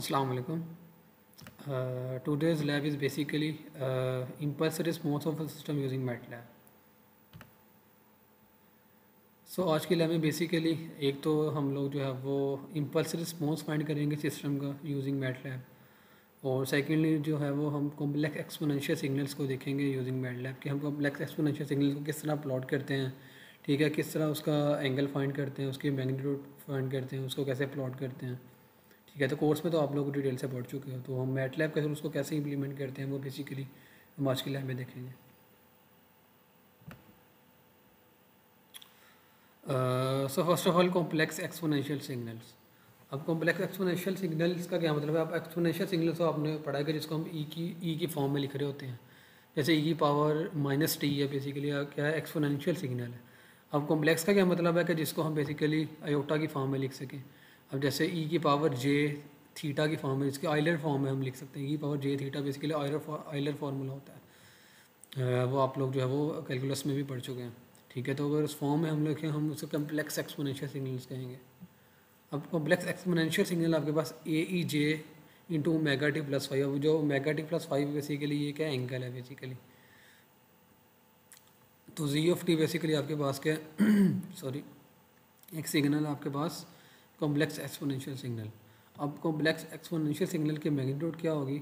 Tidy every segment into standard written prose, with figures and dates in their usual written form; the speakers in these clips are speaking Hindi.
Assalamu alaikum. Today's lab is basically impulse response of a system using MATLAB. So आज के लैब में बेसिकली एक तो हम लोग जो है वो impulse response फाइंड करेंगे सिस्टम का यूजिंग MATLAB, और सेकेंडली जो है वो हम कॉम्प्लेक्स एक्सपोनेंशियल सिग्नल्स को देखेंगे यूजिंग MATLAB कि हम कॉम्प्लेक्स एक्सपोनेंशियल सिग्नल को किस तरह प्लॉट करते हैं, ठीक है, किस तरह उसका एंगल फाइंड करते हैं, उसकी मैग्नीट्यूड फाइंड करते हैं, उसको कैसे प्लॉट करते हैं, ठीक है। तो कोर्स में तो आप लोग डिटेल से पढ़ चुके हो, तो हम मैटलैब के थ्रू उसको कैसे इंप्लीमेंट करते हैं वो बेसिकली हम आज की लैब में देखेंगे। So first of all complex exponential signals. अब कॉम्प्लेक्स एक्सपोनेंशियल सिग्नल्स का क्या मतलब है? आप एक्सपोनेंशियल सिग्नल्स तो आपने पढ़ा है कि जिसको हम ई की फॉर्म में लिख रहे होते हैं, जैसे e⁻¹t है बेसिकली क्या है, एक्सपोनेंशियल सिग्नल है। अब कॉम्प्लेक्स का क्या मतलब है कि जिसको हम बेसिकली आयोटा की फॉर्म में लिख सकें। अब जैसे e⁻θ की फॉर्म है, इसके आइलर फॉर्म में हम लिख सकते हैं। e⁻θ बेसिकली आइलर फार्मूला होता है, वो आप लोग जो है वो कैलकुलस में भी पढ़ चुके हैं, ठीक है। तो अगर उस फॉर्म में हम लिखें हम उसको कॉम्प्लेक्स एक्सपोनेंशियल सिग्नल्स कहेंगे। अब कॉम्प्लेक्स एक्सपोनेंशियल सिग्नल आपके पास aej × ωt+5, जो ωt+5 बेसिकली ये क्या एंगल है बेसिकली। तो g(t) बेसिकली आपके पास क्या सॉरी एक सिग्नल आपके पास कॉम्प्लेक्स एक्सपोनेंशियल सिग्नल। अब कॉम्प्लेक्स एक्सपोनेंशियल सिग्नल की मैग्नीट्यूड क्या होगी?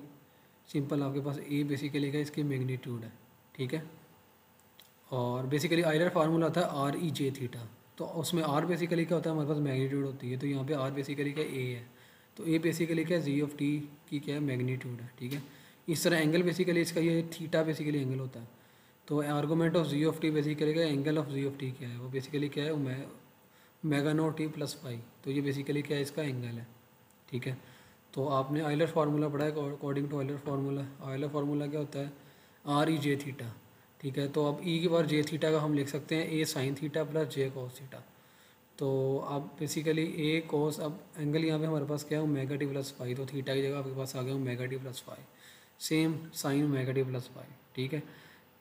सिंपल आपके पास a बेसिकली का इसकी मैग्नीट्यूड है, ठीक है। और बेसिकली आइलर फार्मूला था r e j θ, तो उसमें r बेसिकली क्या होता है, हमारे पास मैग्नीट्यूड होती है। तो यहाँ पे r बेसिकली का a है, तो a बेसिकली क्या g(t) की क्या मैग्नीट्यूड है, ठीक है। इस तरह एंगल बेसिकली इसका ये थीटा बेसिकली एंगल होता है। तो आर्गूमेंट ऑफ g(t) बेसिकली का एंगल ऑफ g(t) क्या है, वो बेसिकली क्या है ωt+5, तो ये बेसिकली क्या है इसका एंगल है, ठीक है। तो आपने आइलर फार्मूला पढ़ा है, अकॉर्डिंग टू आइलर फार्मूला क्या होता है r e j θ, ठीक है। तो अब e⁻j θ का हम लिख सकते हैं a sin θ + j cos θ। तो आप बेसिकली a cos, अब एंगल यहाँ पे हमारे पास क्या है ωt+5, तो थीटा की जगह आपके पास आ गया ωt+5, सेम साइन ωt+5, ठीक है।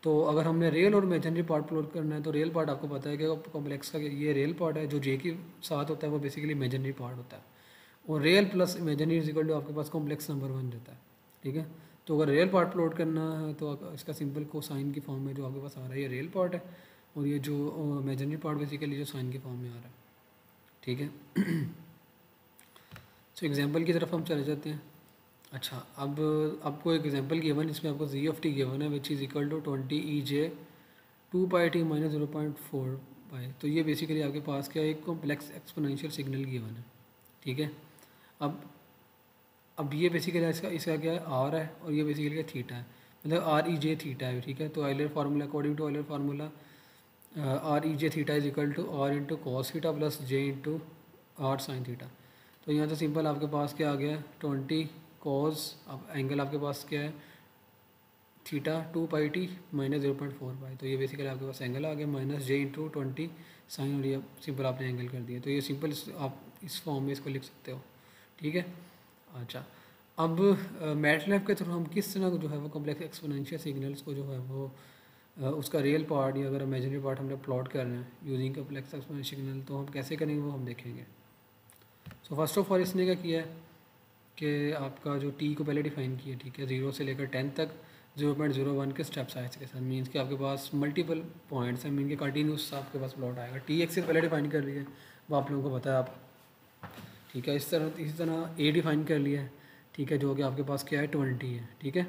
तो अगर हमने रेल और मेजनरी पार्ट प्लॉट करना है तो रेल पार्ट आपको पता है कि कॉम्प्लेक्स का ये रेल पार्ट है जो जे के साथ होता है, वो बेसिकली मेजनरी पार्ट होता है, और real plus imaginary equal to आपके पास कॉम्प्लेक्स नंबर बन जाता है, ठीक है। तो अगर रेल पार्ट प्लॉट करना है तो इसका सिंपल कोसाइन की फॉर्म में जो आपके पास आ रहा है ये रेल पार्ट है, और ये जो मेजनरी पार्ट बेसिकली जो साइन की फॉर्म में आ रहा है, ठीक है। सो एग्जाम्पल की तरफ हम चले जाते हैं। अच्छा, अब आपको एक एग्जांपल गिवन, इसमें आपको g(t) गिवन है which is equal to 20ej2πt - 0.4π। तो ये बेसिकली आपके पास क्या एक कॉम्प्लेक्स एक्सपोनेंशियल सिग्नल गिवन है, ठीक है। अब ये बेसिकली इसका क्या है r है, और ये बेसिकली क्या थीटा है, मतलब r e j θ है, ठीक है। तो Euler formula, according to Euler formula r e j θ = r × cos θ + j × r sin θ। तो यहाँ तो सिंपल आपके पास क्या आ गया 20 cos, अब एंगल आपके पास क्या है थीटा 2πt - 0.4π, तो ये बेसिकली आपके पास एंगल आ गया -j × 20 साइन, और ये सिंपल आपने एंगल कर दिया। तो ये सिंपल आप इस फॉर्म में इसको लिख सकते हो, ठीक है। अच्छा, अब मैटलैब के थ्रू हम किस तरह जो है वो कॉम्प्लेक्स एक्सपोनेंशियल सिग्नल्स को जो है वो उसका रियल पार्ट या अगर इमेजिनरी पार्ट हमने प्लॉट करना है यूजिंग कॉम्प्लेक्स एक्सपोनेंशियल सिग्नल, तो हम कैसे करेंगे वो हम देखेंगे। सो फर्स्ट ऑफ ऑल इसने क्या किया है कि आपका जो t को पहले डिफाइन किया, ठीक है, 0 से लेकर 10 तक 0.01 के स्टेप साइज के साथ, मीन्स कि आपके पास मल्टीपल पॉइंट्स हैं, मीन के कंटिन्यूस आपके पास प्लॉट आएगा। t एक्सिस पहले डिफाइन कर लिया है, वो आप लोगों को पता है आप, ठीक है। इसी तरह a डिफाइन कर लिया है, ठीक है, जो कि आपके पास क्या है 20 है, ठीक है।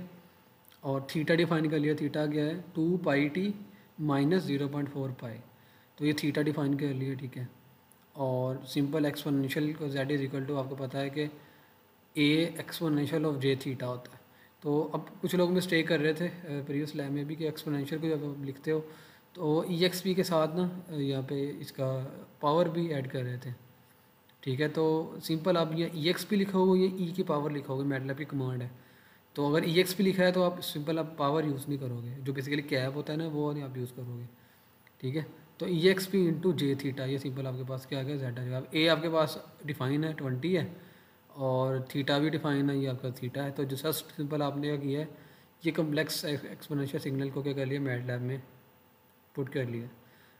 और थीटा डिफाइन कर लिया, थीटा क्या है 2πt - 0.4π, तो ये थीटा डिफाइन कर लिया, ठीक है। और सिंपल एक्सपोनेंशियल को z = आपको पता है कि a एक्सपोनेंशियल ऑफ j θ होता है। तो अब कुछ लोग मिस्टेक कर रहे थे प्रीवियस लैब में भी कि एक्सपोनेंशियल को जब आप लिखते हो तो exp के साथ ना यहाँ पे इसका पावर भी ऐड कर रहे थे, ठीक है। तो सिंपल आप ये exp लिखोगे, ये e की पावर लिखोगे, मैटलैब की कमांड है। तो अगर exp लिखा है तो आप सिंपल आप पावर यूज़ नहीं करोगे, जो बेसिकली कैप होता है ना वो आप यूज़ करोगे, ठीक है। तो exp × j θ ये सिंपल आपके पास क्या आ गया z आ गया। a आपके पास डिफाइन है 20 है, और थीटा भी डिफाइन है, ये आपका थीटा है। तो जस्ट सिंपल आपने क्या किया है ये कॉम्प्लेक्स एक्सपोनेंशियल सिग्नल को क्या कर लिया मैटलैब में पुट कर लिया।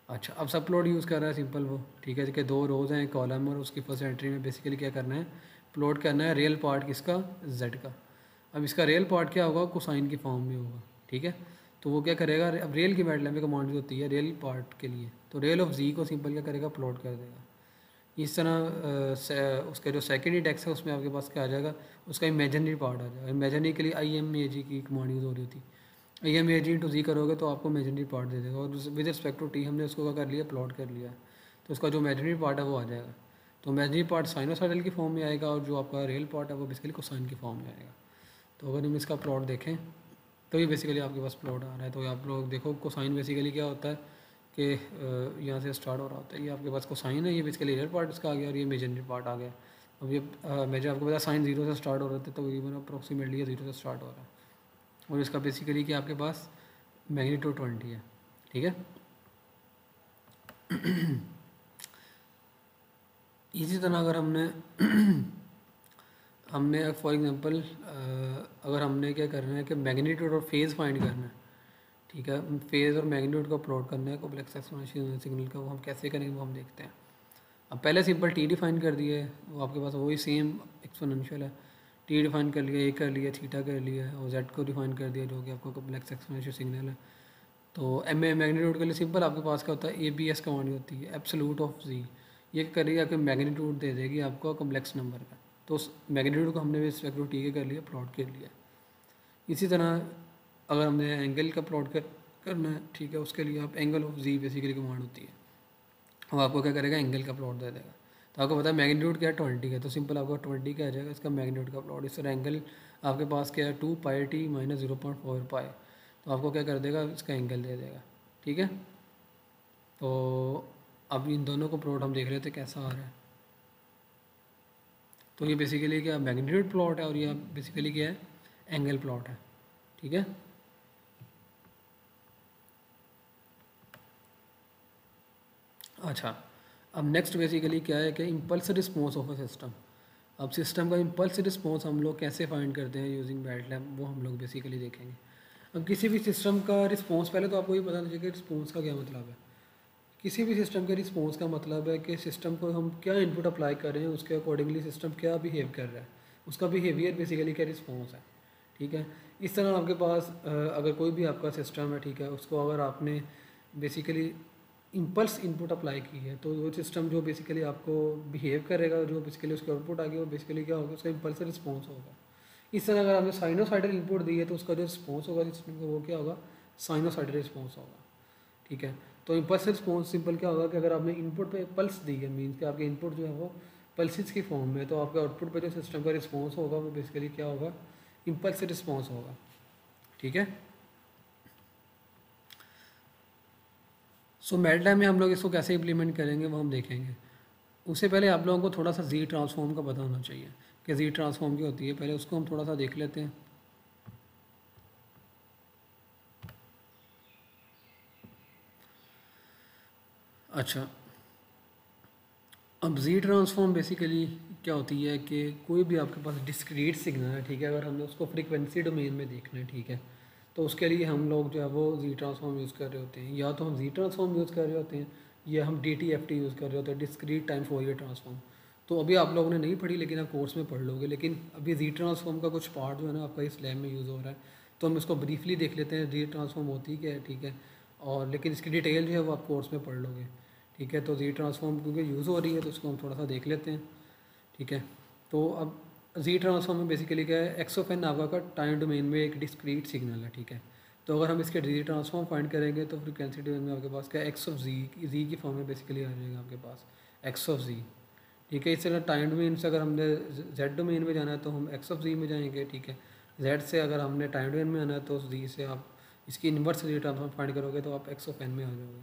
अच्छा अब सब प्लॉट यूज़ कर रहा है सिंपल वो, ठीक है कि दो रोज़ हैं कॉलम और उसकी फर्स्ट एंट्री में बेसिकली क्या करना है, प्लॉट करना है रियल पार्ट किसका, जेड का। अब इसका रियल पार्ट क्या होगा, कोसाइन की फॉर्म में होगा, ठीक है। तो वो क्या करेगा, अब रेल की मेड लैम्बे कमांड होती है रेल पार्ट के लिए, तो रेल ऑफ जी को सिंपल क्या करेगा, प्लॉट कर देगा। इस तरह उसका जो सेकेंड इंडेक्स है उसमें आपके पास क्या आ जाएगा, उसका इमेजनरी पार्ट आ जाएगा। इमेजनरी के लिए IMAG की कमांड यूज़ हो रही होती, IMAG इंटू जी करोगे तो आपको इमेजनरी पार्ट दे देगा। और विद रिस्पेक्ट टू टी हमने उसको क्या कर लिया, प्लॉट कर लिया, तो उसका जो इमेजनरी पार्ट है वो आ जाएगा। तो इमेजनरी पार्ट साइनोसाइडल की फॉर्म में आएगा और जो आपका रेल पार्ट है वो बेसिकली कोसाइन की फॉर्म में आएगा। तो अगर हम इसका प्लॉट देखें तो ये बेसिकली आपके पास प्लॉट आ रहा है। तो आप लोग देखो कोसाइन बेसिकली क्या होता है कि यहाँ से स्टार्ट हो रहा होता है, ये आपके पास कोसाइन है, ये बेसिकली रियल पार्ट इसका आ गया और ये इमेजनरी पार्ट आ गया। अब ये मेजर आपको पता साइन जीरो से स्टार्ट हो रहा था, तो ये अप्रोक्सीमेटली जीरो से स्टार्ट हो रहा है और इसका बेसिकली कि आपके पास मैग्नीट्यूड 20 है, ठीक है। इसी तरह अगर हमने फॉर एग्जांपल अगर हमने क्या करना है कि मैग्नीट्यूड और फेज़ फाइंड करना है, ठीक है, फेज़ और मैग्नीट्यूड का प्लॉट करना है कॉम्प्लेक्स एक्सपोनेंशियल सिग्नल का, वो हम कैसे करेंगे वो हम देखते हैं। अब पहले सिंपल टी डिफाइन कर दिए, वो आपके पास वही सेम एक्सपोनेंशियल है, टी डिफाइन कर लिया, ए कर लिया, थीटा कर लिया और जेड को डिफाइन कर दिया जो कि आपको कॉम्प्लेक्स एक्सपोनेंशियल सिग्नल है। तो एम ए मैग्नीट्यूड के लिए सिंपल आपके पास क्या होता है, ABS कमांड होती है, एब्सोल्यूट ऑफ जी, ये कर रही है आपके मैग्नीट्यूड दे देगी आपको कॉम्प्लेक्स नंबर का। तो उस मैग्नीट्यूड को हमने विस्पेक्ट टू टी के कर लिया, प्लॉट कर लिया। इसी तरह अगर हमने एंगल का प्लॉट करना है, ठीक है, उसके लिए आप angle of ji basically command होती है, वो आपको क्या करेगा, एंगल का प्लॉट दे देगा। तो आपको पता है मैग्नीट्यूड क्या है, 20 है, तो सिंपल आपको 20 का आ जाएगा इसका मैग्नीट्यूड का प्लॉट। इस तरह एंगल आपके पास क्या है, 2πT माइनस 0.4π, तो आपको क्या कर देगा, इसका एंगल दे देगा, ठीक है। तो अब इन दोनों को प्लॉट हम देख रहे थे कैसा आ रहा है। तो ये बेसिकली क्या मैग्नीट्यूड प्लॉट है और ये बेसिकली क्या है, एंगल प्लॉट है, ठीक है। अच्छा अब नेक्स्ट बेसिकली क्या है कि impulse response of a system. अब सिस्टम का इम्पल्स रिस्पॉन्स हम लोग कैसे फाइंड करते हैं यूजिंग बैट लैब, वो हम लोग बेसिकली देखेंगे। अब किसी भी सिस्टम का रिस्पॉन्स, पहले तो आपको ये पता चलेगा कि रिस्पॉन्स का क्या मतलब है। किसी भी सिस्टम के रिस्पॉन्स का मतलब है कि सिस्टम को हम क्या इनपुट अप्लाई कर रहे हैं, उसके अकॉर्डिंगली सिस्टम क्या बिहेव कर रहा है, उसका बिहेवियर बेसिकली क्या रिस्पॉन्स है, ठीक है। इस तरह आपके पास अगर कोई भी आपका सिस्टम है, ठीक है, उसको अगर आपने बेसिकली इम्पल्स इनपुट अप्लाई की है तो वो सिस्टम जो बेसिकली आपको बिहेव करेगा, जो बेसिकली उसका आउटपुट आ गया वो बेसिकली क्या होगा, उसका इम्पल्स रिस्पॉन्स होगा। इस तरह अगर आपने साइनोसाइडल इनपुट दी है तो उसका जो रिस्पॉन्स होगा सिस्टम का वो क्या होगा, साइनोसाइडल रिस्पॉन्स होगा, ठीक है। तो इम्पल्स रिस्पॉन्स सिंपल क्या होगा कि अगर आपने इनपुट पे पल्स दी है, मीन्स कि आपके इनपुट जो है वो पल्सिस की फॉर्म में, तो आपके आउटपुट पर जो सिस्टम का रिस्पॉन्स होगा वो बेसिकली क्या होगा, इम्पल्स रिस्पॉन्स होगा, ठीक है। सो MATLAB में हम लोग इसको कैसे इंप्लीमेंट करेंगे वो हम देखेंगे। उससे पहले आप लोगों को थोड़ा सा Z ट्रांसफॉर्म का पता होना चाहिए कि Z ट्रांसफॉर्म क्या होती है, पहले उसको हम थोड़ा सा देख लेते हैं। अच्छा अब Z ट्रांसफॉर्म बेसिकली क्या होती है कि कोई भी आपके पास डिस्क्रीट सिग्नल है, ठीक है, अगर हमने उसको फ्रीक्वेंसी डोमेन में देखना है, ठीक है, तो उसके लिए हम लोग जो है वो Z ट्रांसफॉर्म यूज़ कर रहे होते हैं। या तो हम Z ट्रांसफॉर्म यूज़ कर रहे होते हैं या हम DTFT यूज़ कर रहे होते हैं, डिस्क्रीट टाइम फॉरिएर ट्रांसफॉर्म। तो अभी आप लोगों ने नहीं पढ़ी लेकिन आप कोर्स में पढ़ लोगे, लेकिन अभी Z ट्रांसफॉर्म का कुछ पार्ट जो है ना आपका इस लैब में यूज़ हो रहा है, तो हम इसको ब्रीफली देख लेते हैं Z ट्रांसफॉर्म होती क्या है, ठीक है, और लेकिन इसकी डिटेल जो है वो आप कोर्स में पढ़ लोगे, ठीक है। तो Z ट्रांसफॉर्म क्योंकि यूज़ हो रही है तो उसको हम थोड़ा सा देख लेते हैं, ठीक है। तो अब Z ट्रांसफॉर्म में बेसिकली क्या है, XON नागा का टाइम डोमेन में एक डिस्क्रीट सिग्नल है, ठीक है। तो अगर हम इसके Z ट्रांसफॉर्म फाइंड करेंगे तो फ्रीक्वेंसी डोमेन में आपके पास क्या X of Z की फॉर्म में बेसिकली आ जाएगा आपके पास X of Z, ठीक है। इस तरह टाइम डोमेन से अगर हमने Z डोमेन में जाना है तो हम X of Z में जाएंगे, ठीक है। Z से अगर हमने टाइम डोमेन में आना है तो Z से आप इसकी इन्वर्स Z ट्रांसफॉर्म फाइंड करोगे तो आप XON में आ जाओगे,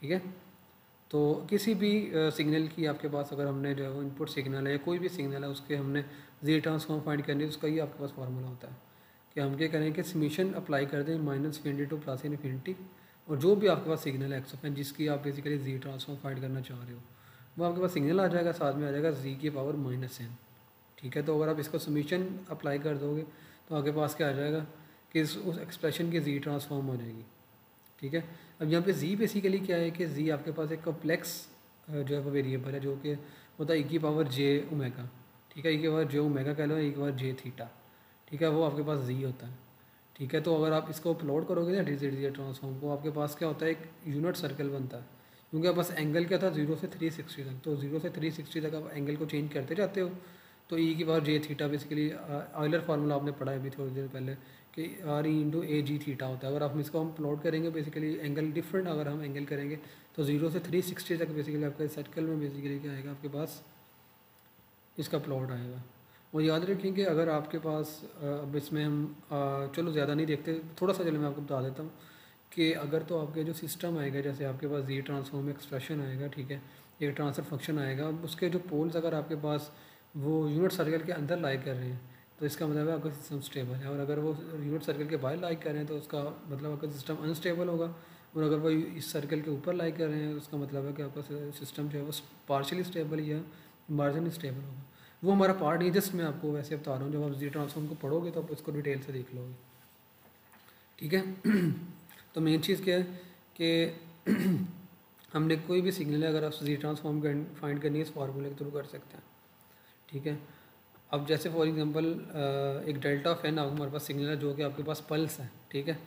ठीक है। तो किसी भी सिग्नल की आपके पास अगर हमने जो है वो इनपुट सिग्नल है या कोई भी सिग्नल है उसके हमने Z ट्रांसफॉर्म फाइंड करनी है, उसका ही आपके पास फार्मूला होता है कि हम क्या करें कि समीशन अप्लाई कर दें -∞ to +∞ और जो भी आपके पास सिग्नल है एक्सोफेन जिसकी आप बेसिकली Z ट्रांसफॉर्म फाइंड करना चाह रहे हो वो आपके पास सिग्नल आ जाएगा, साथ में आ जाएगा Z⁻⁹ ठीक है। तो अगर आप इसको समीशन अप्लाई कर दोगे तो आपके पास क्या आ जाएगा कि उस एक्सप्रेशन की Z ट्रांसफॉर्म हो जाएगी, ठीक है। अब यहाँ पे जी बेसिकली क्या है कि जी आपके पास एक कॉम्प्लेक्स जो है वो वेरिएबल है जो कि होता है ई की पावर जे ओमेगा, ठीक है, ई की पावर जे ओमेगा कह लो, ई की पावर जे थीटा, ठीक है, वो आपके पास जी होता है, ठीक है। तो अगर आप इसको अपलोड करोगे ना डिजिट ट्रांसफॉर्म को, आपके पास क्या होता है, एक यूनिट सर्कल बनता है, क्योंकि आप बस एंगल क्या था 0 से 360 तक, तो 0 से 360 तक आप एंगल को चेंज करते जाते हो। तो ई की पावर जे थीटा बेसिकली ऑयलर फार्मूला आपने पढ़ा है अभी थोड़ी देर पहले कि R E × A G theta होता है। अगर हम इसको हम प्लॉट करेंगे बेसिकली एंगल डिफरेंट, अगर हम एंगल करेंगे तो 0 से 360 तक बेसिकली आपका सर्कल में बेसिकली क्या आएगा, आपके पास इसका प्लॉट आएगा। और याद रखें कि अगर आपके पास अब इसमें हम चलो ज़्यादा नहीं देखते, थोड़ा सा चलो मैं आपको बता देता हूँ कि अगर तो आपके जो सिस्टम आएगा, जैसे आपके पास Z ट्रांसफॉर्म एक्सप्रेशन आएगा, ठीक है, एक ट्रांसफर फंक्शन आएगा, उसके जो पोल्स अगर आपके पास वो यूनिट सर्कल के अंदर लाइक कर रहे हैं तो इसका मतलब है आपका सिस्टम स्टेबल है, और अगर वो यूनिट सर्कल के बाहर लाइक कर रहे हैं तो उसका मतलब आपका सिस्टम अनस्टेबल होगा, और अगर वो इस सर्कल के ऊपर लाइक कर रहे हैं तो उसका मतलब है कि आपका सिस्टम जो है वो पार्शियली स्टेबल या मार्जिनली स्टेबल होगा। वो हमारा पार्ट नहीं, जस्ट मैं आपको वैसे बता रहा हूँ, जब आप Z ट्रांसफॉर्म को पढ़ोगे तो आप उसको डिटेल से देख लोगे, ठीक है। तो मेन चीज़ क्या है कि हमने कोई भी सिग्नल अगर आप Z ट्रांसफॉर्म फाइंड करनी है इस फार्मूले के थ्रू कर सकते हैं, ठीक है। अब जैसे फॉर एग्जांपल एक डेल्टा ऑफ एन हमारे पास सिग्नल है जो कि आपके पास पल्स है, ठीक है।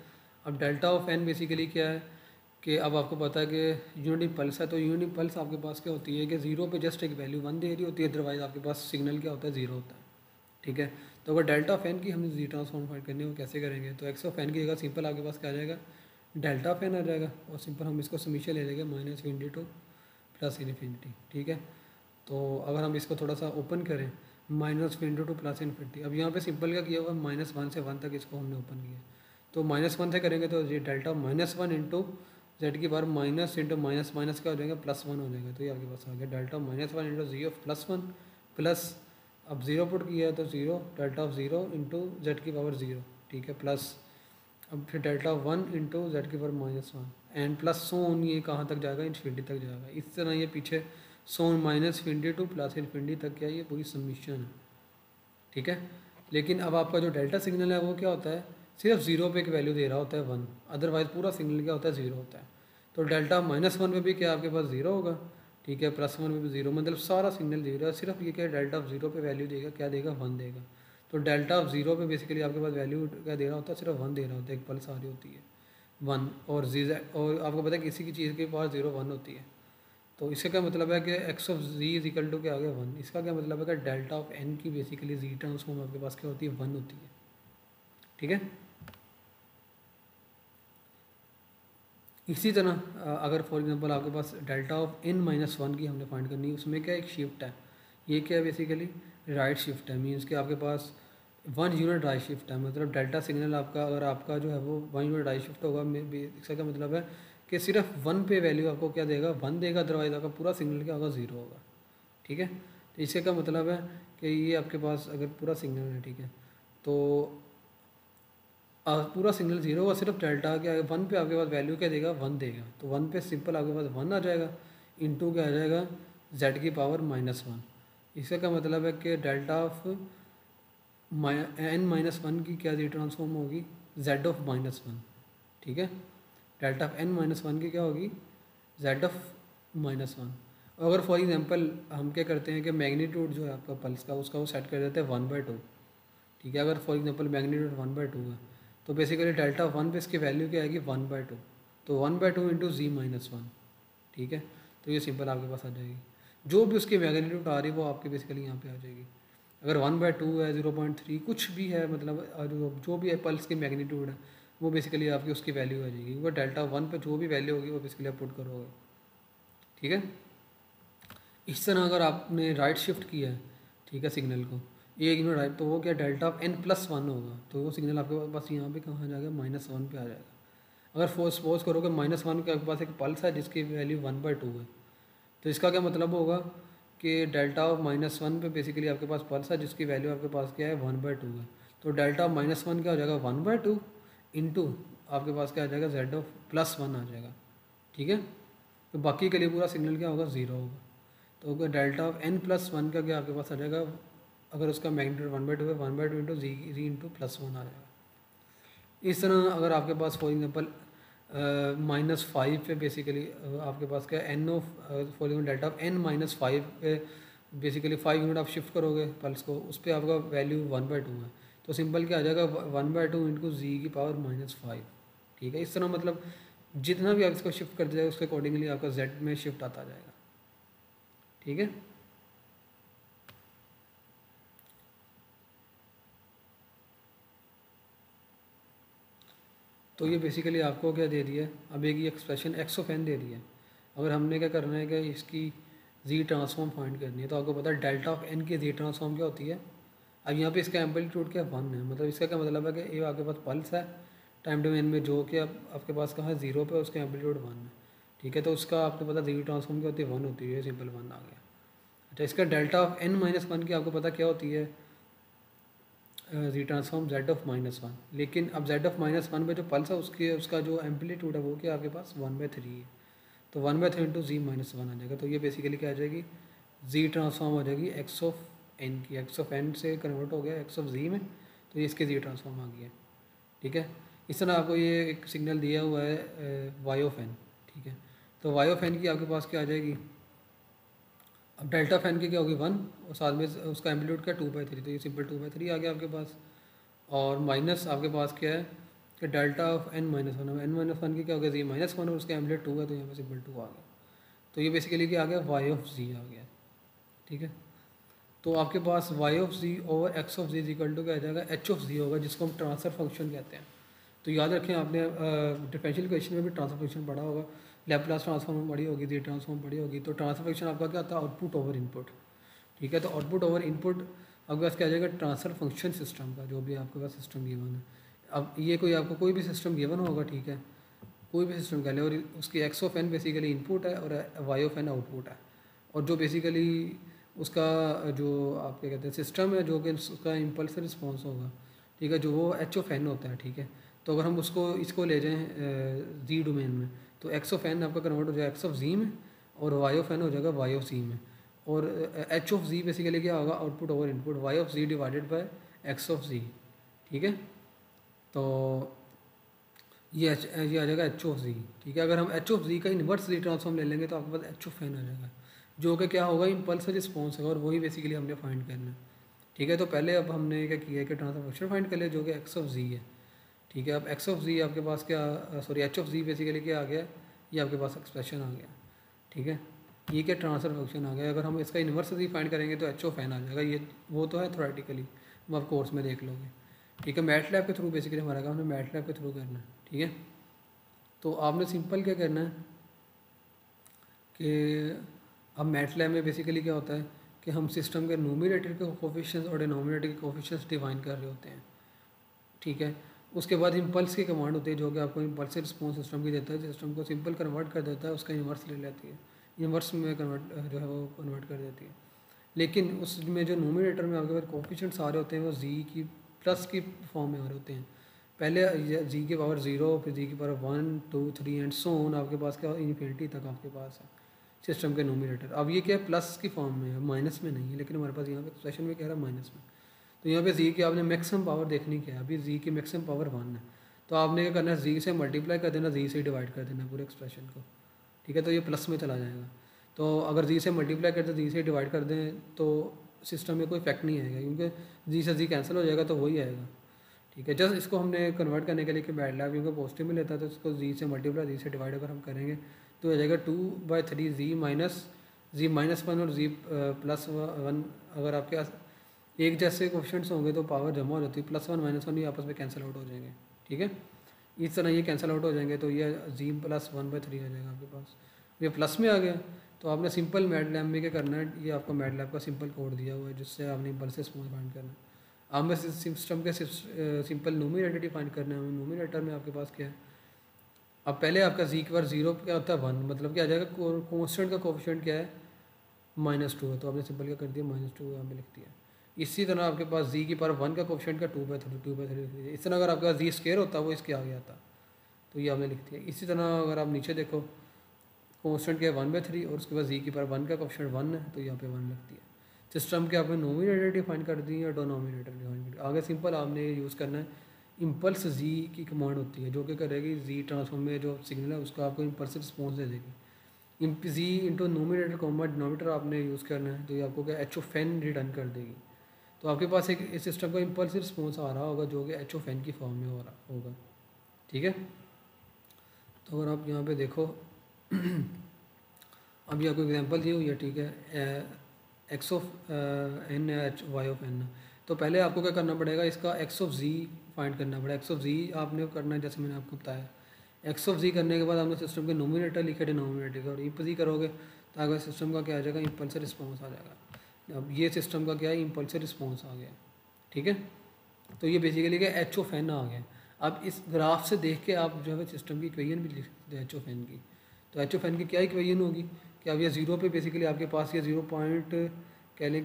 अब डेल्टा ऑफ एन बेसिकली क्या है कि अब आपको पता है कि यूनिट पल्स है, तो यूनिट पल्स आपके पास क्या होती है कि जीरो पे जस्ट एक वैल्यू 1 दे रही होती है, अदरवाइज आपके पास सिग्नल क्या होता है, जीरो होता है, ठीक है। तो अगर डेल्टा ऑफ एन की हमने Z ट्रांसफॉर्म फाइंड करनी है वो कैसे करेंगे, तो एक्स ऑफ एन की जगह सिंपल आपके पास क्या आ जाएगा, डेल्टा ऑफ एन आ जाएगा, और सिंपल हम इसको समीशन ले लेंगे -∞ to +∞, ठीक है। तो अगर हम इसको थोड़ा सा ओपन करें -∞ to +∞, अब यहाँ पे सिंपल क्या किया हुआ है -1 से 1 तक इसको हमने ओपन किया, तो -1 से करेंगे तो ये डेल्टा -1 × Z⁻⁻ क्या हो जाएगा, +1 हो जाएगा। तो ये आपके पास आ गया डेल्टा -1 × Z +1 प्लस अब जीरो पुट किया है तो zero delta of zero × Z⁻0, ठीक है, प्लस अब फिर delta 1 × Z⁻-1 and plus so on, ये कहाँ तक जाएगा, इन्फिनिटी तक जाएगा। इस तरह ये पीछे सोन -∞ to +∞ तक क्या ये पूरी समीशन है, ठीक है। लेकिन अब आपका जो डेल्टा सिग्नल है वो क्या होता है, सिर्फ जीरो पे एक वैल्यू दे रहा होता है 1, अदरवाइज पूरा सिग्नल क्या होता है, जीरो होता है। तो डेल्टा -1 पे भी क्या आपके पास जीरो होगा, ठीक है, +1 पे भी जीरो, मतलब सारा सिग्नल जीरो है, सिर्फ ये क्या डेल्टा ऑफ जीरो पे वैल्यू देगा, क्या देगा, 1 देगा। तो डेल्टा ऑफ जीरो पे बेसिकली आपके पास वैल्यू क्या दे रहा होता है, सिर्फ 1 दे रहा होता है, एक पल्स आ रही होती है 1, और आपको पता है किसी की चीज़ के पास 0 1 होती है, तो इसका क्या मतलब है कि x of Z = क्या आ गया 1, इसका क्या मतलब है कि डेल्टा ऑफ एन की बेसिकली Z ट्रांसफॉर्म आपके पास क्या होती है, 1 होती है, ठीक है। इसी तरह अगर फॉर एग्जांपल आपके पास डेल्टा ऑफ n -1 की हमने फाइंड करनी है, उसमें क्या एक शिफ्ट है, ये क्या है बेसिकली राइट शिफ्ट है, मीन्स कि आपके पास 1 यूनिट राइट शिफ्ट है, मतलब डेल्टा सिग्नल आपका अगर आपका जो है वो 1 यूनिट राइट शिफ्ट होगा, इसका क्या मतलब है कि सिर्फ 1 पे वैल्यू आपको क्या देगा, 1 देगा, अदरवाइज आपका पूरा सिग्नल क्या होगा, जीरो होगा, ठीक है। तो इससे क्या मतलब है कि ये आपके पास अगर पूरा सिग्नल है, ठीक है, तो पूरा सिग्नल जीरो होगा, सिर्फ डेल्टा क्या 1 पे आपके पास वैल्यू क्या देगा, 1 देगा। तो 1 पे सिंपल आपके पास 1 आ जाएगा इंटू क्या आ जाएगा Z⁻⁻1। इसका क्या मतलब है कि डेल्टा ऑफ n -1 की क्या Z ट्रांसफॉर्म होगी, Z of -1, ठीक है, डेल्टा ऑफ n -1 की क्या होगी, Z of -1। अगर फॉर एग्जांपल हम क्या करते हैं कि मैग्नीट्यूड जो है आपका पल्स का उसका वो सेट कर देते हैं 1/2, ठीक है। अगर फॉर एग्जांपल मैग्नीट्यूड 1/2 है तो बेसिकली डेल्टा 1 पे इसकी वैल्यू क्या आएगी, 1/2, तो 1/2 × Z -1, ठीक है। तो ये सिंपल आपके पास आ जाएगी, जो भी उसकी मैग्नीट्यूड आ रही है वो आपके बेसिकली यहाँ पर आ जाएगी। अगर 1/2 है, 0.3 कुछ भी है, मतलब जो भी है पल्स की मैग्नीट्यूड है वो बेसिकली आपकी उसकी वैल्यू आ जाएगी, क्योंकि डेल्टा 1 पे जो भी वैल्यू होगी वो बेसिकली आप पुट करोगे, ठीक है। इस तरह अगर आपने राइट शिफ्ट किया है, ठीक है, सिग्नल को एक यूनिट राइट, तो वो क्या डेल्टा ऑफ n+1 होगा, तो वो सिग्नल आपके पास यहाँ पे कहाँ जाएगा, -1 पे आ जाएगा। अगर सपोज करो कि -1 के आपके पास एक पल्स है जिसकी वैल्यू 1/2 है, तो इसका क्या मतलब होगा कि डेल्टा ऑफ -1 पे बेसिकली आपके पास पल्स है जिसकी वैल्यू आपके पास क्या है, 1/2 है। तो डेल्टा ऑफ -1 क्या हो जाएगा, 1/2 इंटू आपके पास क्या आ जाएगा, Z of +1 आ जाएगा, ठीक है। तो बाकी के लिए पूरा सिग्नल क्या होगा, जीरो होगा। तो अगर डेल्टा ऑफ n+1 का क्या आपके पास आ जाएगा, अगर उसका मैग्नीट्यूड 1/2 है, 1/2 इंटू Z × +1 आ जाएगा। इस तरह अगर आपके पास फॉर एग्जाम्पल -5 पे बेसिकली आपके पास क्या N of following delta of N -5 पे बेसिकली 5 यूनिट आप शिफ्ट करोगे पल्स को, उस पर आपका वैल्यू 1/2 है। तो सिंपल क्या आ जाएगा 1/2 इनटू जी की पावर -5, ठीक है। इस तरह मतलब जितना भी आप इसको शिफ्ट करते जाएगा उसके अकॉर्डिंगली आपका जेड में शिफ्ट आता जाएगा, ठीक है। तो ये बेसिकली आपको क्या दे दिया, अब एक ये एक्सप्रेशन एक्स ऑफ एन दे दिया। अगर हमने क्या करना है कि इसकी जी ट्रांसफॉर्म फाइंड करनी है, तो आपको पता है डेल्टा ऑफ एन की जी ट्रांसफॉर्म क्या होती है। अब यहाँ पे इसका एम्पलीट्यूड क्या 1 है, मतलब इसका क्या मतलब है कि ये आपके पास पल्स है टाइम डोमेन में जो कि आपके पास कहाँ 0 पे, उसका एम्पलीट्यूड 1 है, ठीक है। तो उसका आपको पता जी ट्रांसफॉर्म क्या होती है 1 होती है, सिंपल 1 आ गया। अच्छा, इसका डेल्टा ऑफ एन -1 की आपको पता क्या होती है जी ट्रांसफॉर्म जेड ऑफ -1। लेकिन अब जेड ऑफ -1 पे जो पल्स है उसके उसका जो एम्पलीट्यूड है वो क्या आपके पास 1/3 है। तो 1/3 इंटू जी -1 आ जाएगा। तो ये बेसिकली क्या आ जाएगी जी ट्रांसफॉर्म हो जाएगी एक्स ऑफ एन की, एक्स ऑफ एन से कन्वर्ट हो गया एक्स ऑफ जी में, तो ये इसकी जी ट्रांसफॉर्म आ गई है, ठीक है। इस तरह आपको ये एक सिग्नल दिया हुआ है वाई ऑफ एन, ठीक है। तो वाई ऑफ एन की आपके पास क्या आ जाएगी, अब डेल्टा ऑफ एन की क्या होगी 1 और साथ में उसका एम्पलीट्यूड क्या 2/3, तो ये सिंपल 2/3 आ गया आपके पास। और माइनस आपके पास क्या है कि डेल्टा ऑफ एन -1, एन -1 की क्या हो गया जी -1 और उसका एम्पलीट्यूड 2 है, तो यहाँ पर सिंपल 2 आ गया। तो ये बेसिकली क्या आ गया वाई ऑफ जी आ गया, ठीक है। तो आपके पास Y of ji over x of Z equal to क्या आ जाएगा एच ऑफ जी होगा, जिसको हम ट्रांसफर फंक्शन कहते हैं। तो याद रखें आपने डिफरेंशियल इक्वेशन में भी ट्रांसफर फंक्शन पढ़ा होगा, लैपलास ट्रांसफॉर्म पढ़ी होगी, जी ट्रांसफॉर्म पढ़ी होगी। तो ट्रांसफर फंक्शन आपका क्या होता है आउटपुट ओवर इनपुट, ठीक है। तो आउटपुट ओवर इनपुट आपके पास क्या आ जाएगा ट्रांसफर फंक्शन सिस्टम का, जो भी आपके पास सिस्टम गिवन है। अब ये कोई आपको कोई भी सिस्टम गिवन होगा, ठीक है, कोई भी सिस्टम कह लें, और उसकी x of N basically input है और वाई ऑफ एन आउटपुट है। और जो बेसिकली उसका जो आप क्या कहते हैं सिस्टम है जो कि उसका इम्पल्स रिस्पॉन्स होगा, ठीक है, जो वो एच ऑफ एन होता है, ठीक है। तो अगर हम उसको इसको ले जाएँ जी डोमेन में, तो एक्स ऑफ एन आपका कन्वर्ट हो जाएगा एक्स ऑफ जी में और वाई ऑफ एन हो जाएगा वाई ऑफ जी में। और एच ऑफ जी बेसिकली क्या होगा output over input, Y of ji divided by x of जी, ठीक है। तो ये आ जाएगा एच ऑफ जी, ठीक है। अगर हम एच ऑफ जी का इन्वर्स जी ट्रांसफॉर्म ले लेंगे तो आपके पास एच ऑफ एन आ जाएगा, जो कि क्या होगा इम्पल्स रिस्पॉन्स होगा, और वही बेसिकली हमने फाइंड करना है, ठीक है। तो पहले अब हमने क्या किया कि ट्रांसफर फंक्शन फाइंड कर लिया जो कि एक्स ऑफ जी है, ठीक है। अब एक्स ऑफ जी आपके पास क्या sorry H of ji basically क्या आ गया, ये आपके पास एक्सप्रेशन आ गया, ठीक है। ये क्या ट्रांसफर फंक्शन आ गया। अगर हम इसका इन्वर्स जी फाइंड करेंगे तो एच ऑफ एन आ जाएगा, ये वो तो है थ्योरेटिकली, वो आप कोर्स में देख लोगे, ठीक है। मैटलैब के थ्रू बेसिकली हमारा काम है, मैटलैब के थ्रू करना है, ठीक है। तो आपने सिंपल क्या करना है कि अब मैटलैब में बेसिकली क्या होता है कि हम सिस्टम के न्यूमरेटर के कोफिशिएंट्स और डिनोमिनेटर के कोफिशिएंट्स डिफाइन कर रहे होते हैं, ठीक है। उसके बाद इम्पल्स की कमांड होती है जो कि आपको इम्पल्स रिस्पॉन्स सिस्टम की देता है, सिस्टम को सिंपल कन्वर्ट कर देता है, उसका इन्वर्स ले लेती है, इन्वर्स में कन्वर्ट जो है वो कन्वर्ट कर देती है। लेकिन उसमें जो न्यूमरेटर में आपके पास कोफिशिएंट्स आ रहे होते हैं वो जी की प्लस की फॉर्म में आ रहे होते हैं। पहले जी की पावर 0, फिर जी की पावर 1, 2, 3 एंड सो ऑन, आपके पास क्या इन्फिनिटी तक आपके पास है सिस्टम के न्यूमरेटर। अब ये क्या है प्लस की फॉर्म में है, माइनस में नहीं है, लेकिन हमारे पास यहाँ पे एक्सप्रेशन में कह रहा है माइनस में। तो यहाँ पे जी की आपने मैक्सिमम पावर देखनी क्या है, अभी जी की मैक्सिमम पावर 1 है, तो आपने क्या करना है जी से मल्टीप्लाई कर देना, जी से डिवाइड कर देना पूरे एक्सप्रेशन को, ठीक है। तो ये प्लस में चला जाएगा। तो अगर जी से मल्टीप्लाई कर दें, जी से डिवाइड कर दें, तो सिस्टम में कोई इफेक्ट नहीं आएगा, क्योंकि जी से जी कैंसिल हो जाएगा तो वही आएगा, ठीक है। जस्ट इसको हमने कन्वर्ट करने के लिए कि बैडलैब क्योंकि पॉजिटिव में लेता है, तो इसको जी से मल्टीप्लाई जी से डिवाइड अगर हम करेंगे तो हो जाएगा 2/3 जी माइनस 1 और जी प्लस 1। अगर आपके पास एक जैसे कोफिशिएंट्स होंगे तो पावर जमा हो जाती है, प्लस 1 -1 ये आपस में कैंसिल आउट हो जाएंगे, ठीक है। इस तरह ये कैंसिल आउट हो जाएंगे, तो ये जी प्लस 1/3 आ जाएगा आपके पास, ये प्लस में आ गया। तो आपने सिंपल मैटलैब में क्या करना है, ये आपको मैटलैब का सिंपल कोड दिया हुआ है जिससे आपने इम्पल्स रिस्पॉन्स फाइंड करना है। हमें सिस्टम के सिंपल न्यूमरेटर डिफाइन करना है, न्यूमरेटर में आपके पास क्या है। अब पहले आपका जी की पावर 0 क्या होता है 1, मतलब क्या आ जाएगा कॉन्स्टेंट का कोफिशिएंट क्या है -2 है, तो आपने सिंपल क्या कर दिया -2 यहाँ पर लिख दिया। इसी तरह आपके पास जी की पावर 1 का कोफिशिएंट का 2/3 इस तरह अगर आपके पास जी स्क्वायर होता वो इसके आगे आता, तो ये आपने लिख दिया। इसी तरह अगर आप नीचे देखो कॉन्स्टेंट क्या है 1/3 और उसके बाद जी की पावर 1 का कोफिशिएंट 1 है, तो यहाँ पे 1 लिख दिया। सिस्टम के आपने नोमिनेटर डिफाइन कर दी और डिनोमिनेटर डिफाइन कर दिया। आगे सिंपल आपने यूज़ करना है इम्पल्स जी की कमांड होती है जो कि करेगी जी ट्रांसफॉर्म में जो सिग्नल है उसका आपको इम्पल्सिव रिस्पॉन्स दे देगी। Z into numerator comma denominator आपने यूज़ करना है तो ये आपको क्या HOF रिटर्न कर देगी। तो आपके पास एक इस सिस्टम का इम्पल्सिव रिस्पॉन्स आ रहा होगा जो कि HOF की फॉर्म में हो रहा होगा। ठीक है, तो अगर आप यहाँ पे देखो अब ये आपको एग्जाम्पल दी हुई है। ठीक है, X(n) H(y)(n) तो पहले आपको क्या करना पड़ेगा, इसका X(z) फाइंड करना पड़ेगा। X(z) आपने करना है जैसे मैंने आपको बताया। X(z) करने के बाद आपने सिस्टम के नोमिनेटर लिखे डिनोमिनेटर का और इम्पल्स करोगे तो आगे सिस्टम का क्या आ जाएगा, इम्पल्स रिस्पॉन्स आ जाएगा। अब ये सिस्टम का क्या है, इम्पल्स रिस्पॉन्स आ गया। ठीक है, तो ये बेसिकली क्या HOF आ गया। अब इस ग्राफ से देख के आप जो है सिस्टम की इक्वेशन भी लिख सकते हैं HOF की। तो HOF की क्या इक्वेशन होगी कि अब ये जीरो पे बेसिकली आपके पास ये 0.7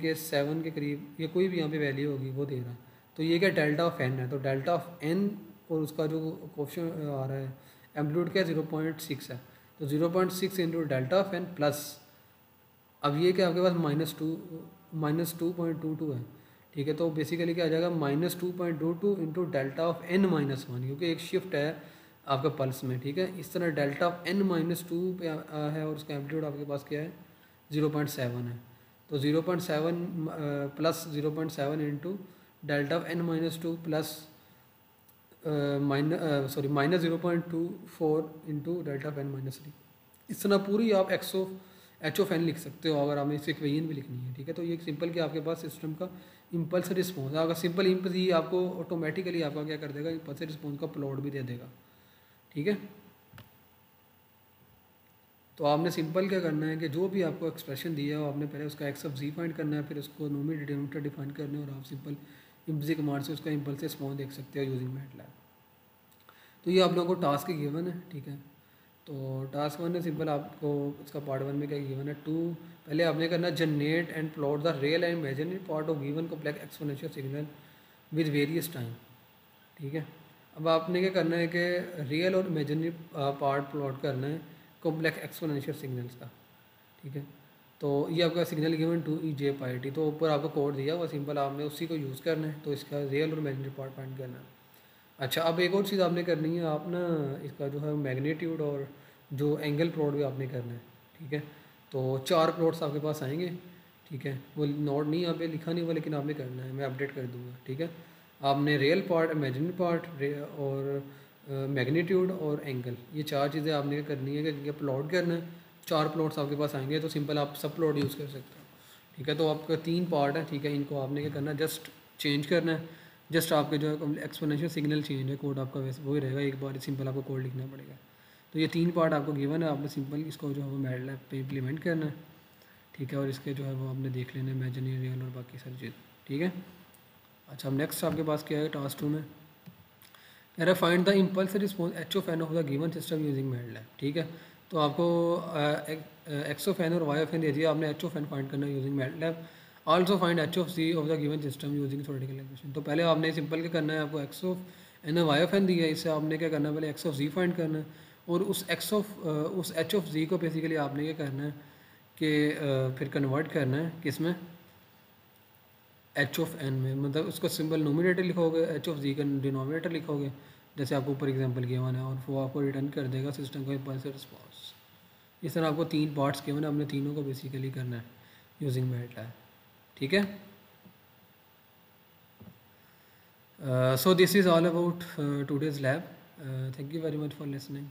के करीब ये कोई भी यहाँ पे वैल्यू होगी वो दे रहा है। तो ये क्या ΔF(n) है, तो ΔF(n) और उसका जो क्वेश्चन आ रहा है एम्पलीट्यूड क्या 0.6 है, तो 0.6 इंटू ΔF(n) प्लस अब ये क्या आपके पास -2.22 है। ठीक है, तो बेसिकली क्या आ जाएगा -2.22 इंटू ΔF(n-1) क्योंकि एक शिफ्ट है आपका पल्स में। ठीक है, इस तरह ΔF(n-2) पे है और उसका एम्पलीट्यूड आपके पास क्या है 0.7 है, तो 0.7 plus 0.7 into ΔF(n-2) plus -0.24 into ΔF(n-3) इस तरह पूरी आप HOF लिख सकते हो अगर हमें इसकी इक्वेशन भी लिखनी है। ठीक है, तो ये सिंपल कि आपके पास सिस्टम का इम्पल्स रिस्पॉन्स अगर सिंपल इम्पल्स ही आपको ऑटोमेटिकली आपका क्या कर देगा, इम्पल्स रिस्पॉन्स का प्लॉट भी दे देगा। ठीक है, तो आपने सिंपल क्या करना है कि जो भी आपको एक्सप्रेशन दिया हो आपने पहले उसका X(z) फाइंड करना है, फिर उसको नोमिनेटर डिनोमिनेटर डिफाइन करना है और आप सिंपल इम्पल्स कमांड से उसका इम्पल्स रिस्पॉन्स देख सकते हो यूजिंग मैटलैब। तो ये आप लोगों को टास्क गिवन है। ठीक है, तो टास्क 1 है सिंपल आपको इसका पार्ट 1 में क्या गिवन है 2 पहले आपने करना generate and plot the real and imaginary part of given complex exponential signal with various time. ठीक है, अब आपने क्या करना है कि रियल और इमेजिनरी पार्ट प्लॉट करना है कॉम्प्लेक्स एक्सपोनेंशियल सिग्नल्स का। ठीक है, तो ये आपका signal given 2e j pi t, तो ऊपर आपको कोड दिया हुआ सिंपल आपने उसी को यूज़ करना है, तो इसका रियल और इमेजिनरी पार्ट फाइंड करना है। अच्छा, अब एक और चीज़ आपने करनी है, आप ना इसका जो है मैग्नीट्यूड और जो एंगल प्लॉट भी आपने करना है। ठीक है, तो 4 प्लॉट्स आपके पास आएंगे। ठीक है, वो नोट नहीं यहाँ पे लिखा नहीं हुआ लेकिन आपने करना है, मैं अपडेट कर दूंगा। ठीक है, आपने रियल पार्ट इमेजिनरी पार्ट और मैग्नीट्यूड और एंगल ये 4 चीज़ें आपने करनी है कि प्लॉट करना है। 4 प्लॉट्स आपके पास आएंगे तो सिंपल आप सब प्लॉट यूज़ कर सकते हो। ठीक है, तो आपका 3 पार्ट है। ठीक है, इनको आपने क्या करना है, जस्ट चेंज करना है, जस्ट आपके जो है एक्सपोनेंशियल सिग्नल चेंज है, कोड आपका वैसे वही रहेगा, एक बार सिंपल आपको कोड लिखना पड़ेगा। तो ये 3 पार्ट आपको गिवन है, आपने सिंपल इसको जो है वो मैटलैब पे इंप्लीमेंट करना है। ठीक है, और इसके जो है वो आपने देख लेना है इमेजिनरी रियल और बाकी सारी चीज़। ठीक है, अच्छा, अब नेक्स्ट आपके पास क्या है टास्क 2 में अरे find the impulse response HOF of the given system using MATLAB. ठीक है, तो आपको X(n) और Y(n) दे दिया, आपने HOF फाइंड करना using MATLAB. Also find HOF of the given system using theoretical equation. तो पहले आपने सिंपल क्या करना है, आपको X(n) Y(n) दिया है, इससे आपने क्या करना है, पहले X(z) फाइंड करना है और उस H(z) को बेसिकली आपने क्या करना है कि फिर कन्वर्ट करना है किसमें, HOF में, मतलब उसका सिंपल नोमिनेटर लिखोगे, HOF का डिनोमिनेटर लिखोगे जैसे आपको ऊपर एग्जाम्पल गिवन है, और वो आपको रिटर्न कर देगा सिस्टम का इम्पल्स रिस्पॉन्स। इस तरह आपको 3 पार्ट्स गिवन है, आपने तीनों को बेसिकली करना है यूजिंग मैटलैब। ठीक है, so this is all about today's lab. Thank you very much for listening.